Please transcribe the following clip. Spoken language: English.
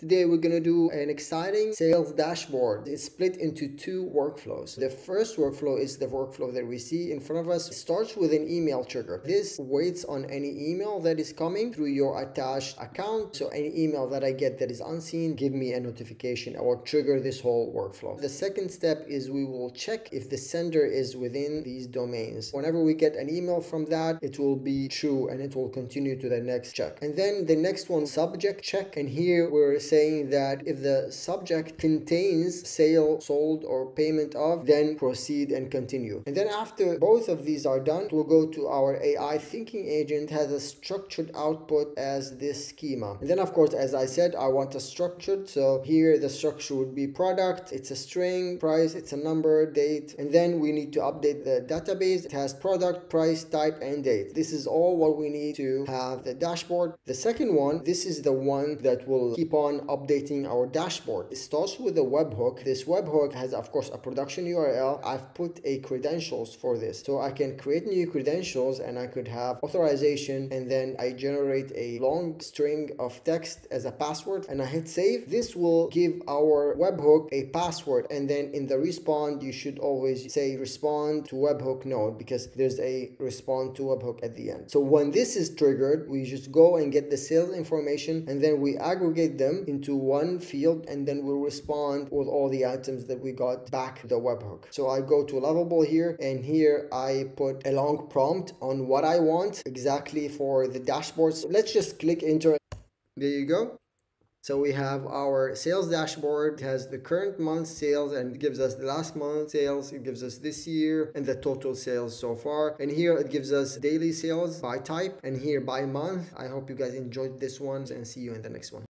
Today we're going to do an exciting sales dashboard. It's split into two workflows. The first workflow is the workflow that we see in front of us. It starts with an email trigger. This waits on any email that is coming through your attached account. So any email that I get that is unseen, give me a notification. I will trigger this whole workflow. The second step is we will check if the sender is within these domains. Whenever we get an email from that, it will be true and it will continue to the next check. And then the next one, subject check. And here we're saying that if the subject contains sale, sold, or payment of, then proceed and continue. And then after both of these are done, we'll go to our AI thinking agent, has a structured output as this schema. And then of course, as I said, I want a structured. So here the structure would be product, it's a string, price, it's a number, date. And then we need to update the database. It has product, price, type, and date. This is all what we need to have the dashboard. The second one, this is the one that will keep on updating our dashboard. It starts with a webhook. This webhook has, of course, a production URL. I've put a credentials for this, so I can create new credentials and I could have authorization, and then I generate a long string of text as a password and I hit save. This will give our webhook a password, and then in the respond you should always say respond to webhook node, because there's a respond to webhook at the end. So when this is triggered, we just go and get the sales information, and then we aggregate them into one field, and then we'll respond with all the items that we got back the webhook. So I go to Loveable here, and here I put a long prompt on what I want exactly for the dashboard. So let's just click enter. There you go. So we have our sales dashboard. It has the current month's sales and it gives us the last month's sales. It gives us this year and the total sales so far. And here it gives us daily sales by type and here by month. I hope you guys enjoyed this one and see you in the next one.